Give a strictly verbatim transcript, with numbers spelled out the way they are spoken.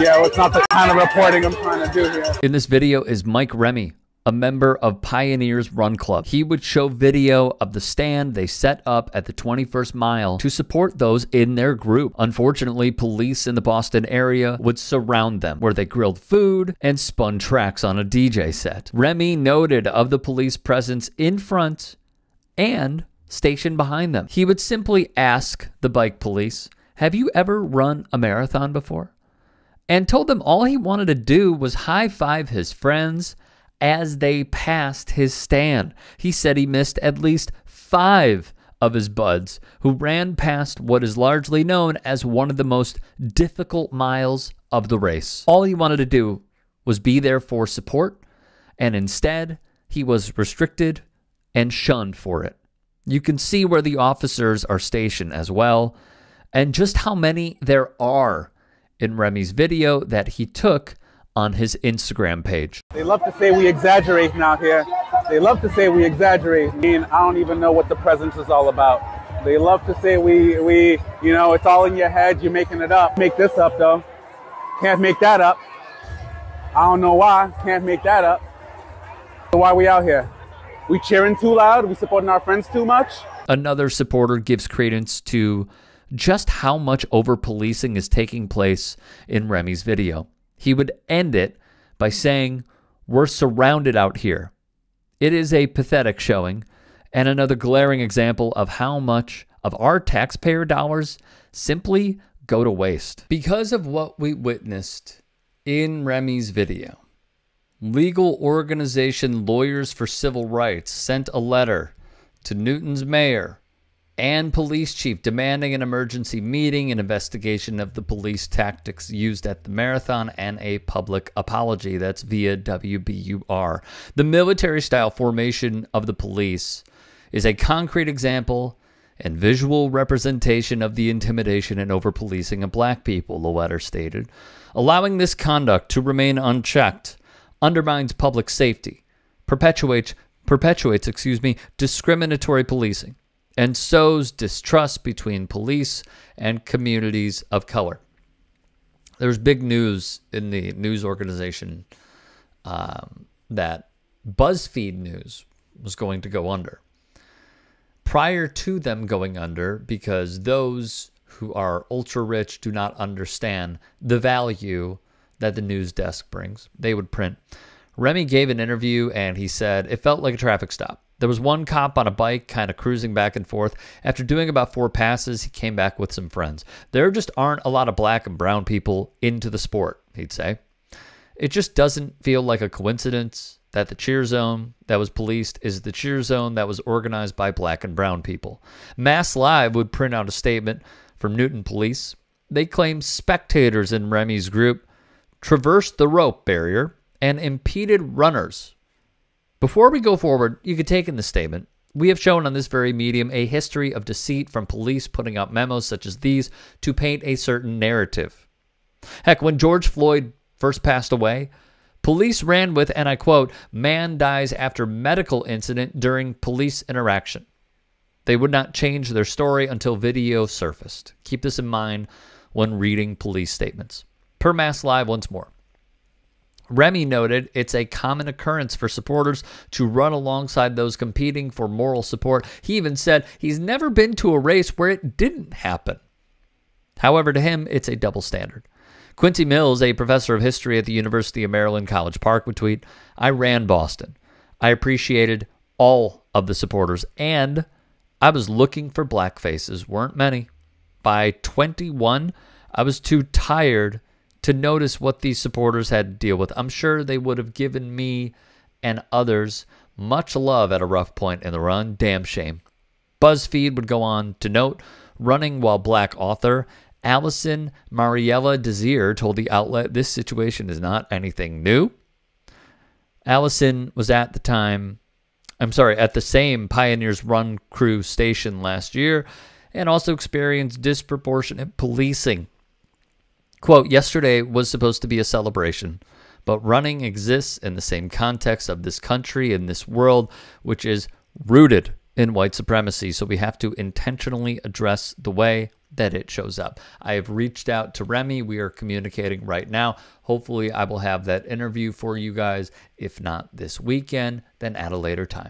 yeah, it's not the kind of reporting I'm trying to do here. In this video is Mike Remy, a member of Pioneers Run Club. He would show video of the stand they set up at the twenty-first mile to support those in their group. Unfortunately, police in the Boston area would surround them, where they grilled food and spun tracks on a D J set. Remy noted of the police presence in front and stationed behind them. He would simply ask the bike police, "Have you ever run a marathon before?" and told them all he wanted to do was high-five his friends as they passed his stand. He said he missed at least five of his buds who ran past what is largely known as one of the most difficult miles of the race. All he wanted to do was be there for support, and instead he was restricted and shunned for it. You can see where the officers are stationed as well, and just how many there are in Remy's video that he took on his Instagram page. They love to say we exaggerate out here. They love to say we exaggerate. I mean, I don't even know what the presence is all about. They love to say we, we, you know, it's all in your head, you're making it up. Make this up though. Can't make that up. I don't know why, can't make that up. So why are we out here? We cheering too loud? We supporting our friends too much? Another supporter gives credence to just how much over-policing is taking place in Remy's video. He would end it by saying, "We're surrounded out here." It is a pathetic showing and another glaring example of how much of our taxpayer dollars simply go to waste. Because of what we witnessed in Remy's video, legal organization Lawyers for Civil Rights sent a letter to Newton's mayor and police chief demanding an emergency meeting, an investigation of the police tactics used at the marathon, and a public apology. That's via W B U R. The military-style formation of the police is a concrete example and visual representation of the intimidation and over-policing of black people, the letter stated. Allowing this conduct to remain unchecked undermines public safety, perpetuates, perpetuates, excuse me, discriminatory policing, and sows distrust between police and communities of color. There's big news in the news organization um, that BuzzFeed News was going to go under. Prior to them going under, because those who are ultra-rich do not understand the value that the news desk brings, they would print. Remy gave an interview and he said, "It felt like a traffic stop. There was one cop on a bike kind of cruising back and forth. After doing about four passes, he came back with some friends. There just aren't a lot of black and brown people into the sport," he'd say. "It just doesn't feel like a coincidence that the cheer zone that was policed is the cheer zone that was organized by black and brown people." MassLive would print out a statement from Newton police. They claim spectators in Remy's group traversed the rope barrier and impeded runners. Before we go forward, you could take in the statement. "We have shown on this very medium a history of deceit from police putting out memos such as these to paint a certain narrative. Heck, when George Floyd first passed away, police ran with, and I quote, 'man dies after medical incident during police interaction.' They would not change their story until video surfaced." Keep this in mind when reading police statements. Per MassLive once more, Remy noted it's a common occurrence for supporters to run alongside those competing for moral support. He even said he's never been to a race where it didn't happen. However, to him, it's a double standard. Quincy Mills, a professor of history at the University of Maryland College Park, would tweet, "I ran Boston. I appreciated all of the supporters, and I was looking for black faces. Weren't many. By twenty-one, I was too tired to notice what these supporters had to deal with. I'm sure they would have given me and others much love at a rough point in the run. Damn shame." BuzzFeed would go on to note, running while black author Allison Mariella Desir told the outlet, "This situation is not anything new." Allison was at the time, I'm sorry, at the same Pioneers Run crew station last year and also experienced disproportionate policing. Quote, "Yesterday was supposed to be a celebration, but running exists in the same context of this country and this world, which is rooted in white supremacy. So we have to intentionally address the way that it shows up. I have reached out to Remy. We are communicating right now. Hopefully I will have that interview for you guys. If not this weekend, then at a later time.